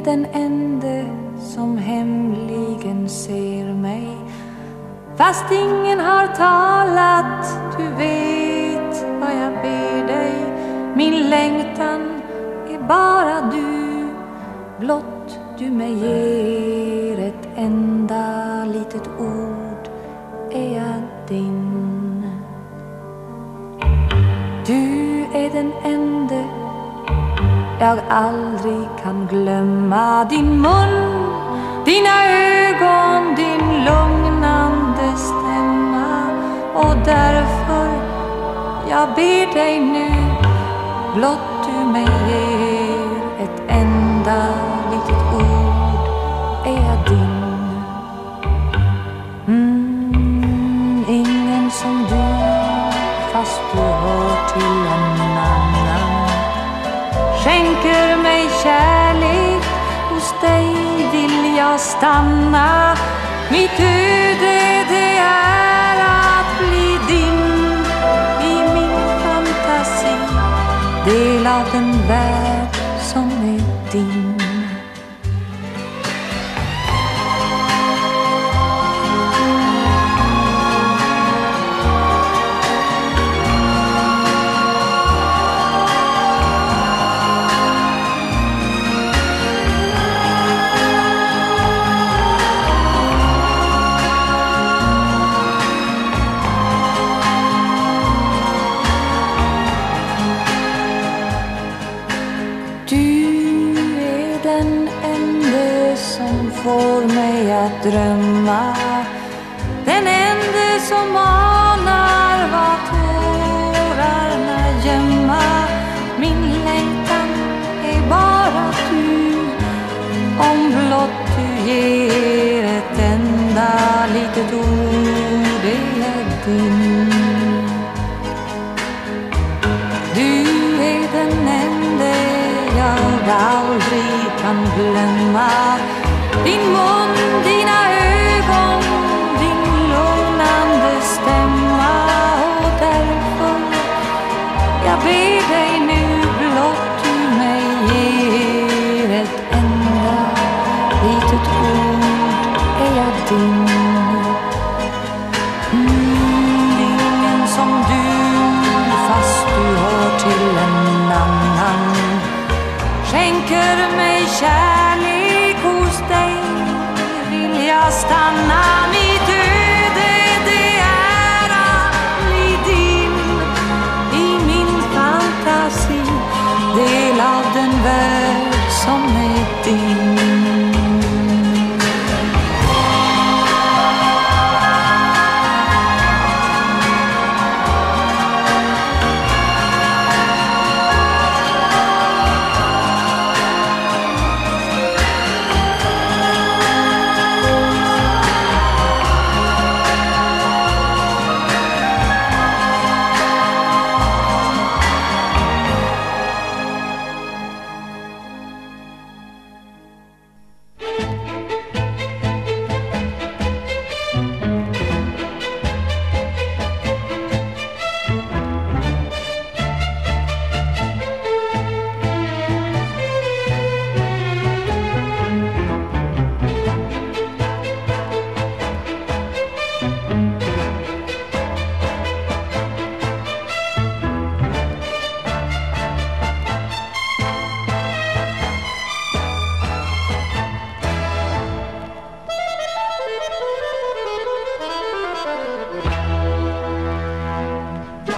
är den ende som hemligen ser mig. Fast ingen har talat, du vet vad jag ber dig. Min längtan är bara du, blott du mig ger ett enda litet ord är jag din. Du är den ende jag aldrig kan glömma. Din mun, dina ögon, din lugnande stämma. Och därför jag ber dig nu, blott du mig ger ett enda litet ord är jag din. Ingen som du, fast du hör till en annan. Skänker mig kärlek, hos dig vill jag stanna. Mitt öde det är att bli din. I min fantasi, del av den värld som är din. Får mig att drömma. Den ende som anar vad tårarna gömma. Min längtan är bara du. Om blott du ger ett enda litet ord är din. Du är den ende jag aldrig kan glömma. Din mun, dina ögon.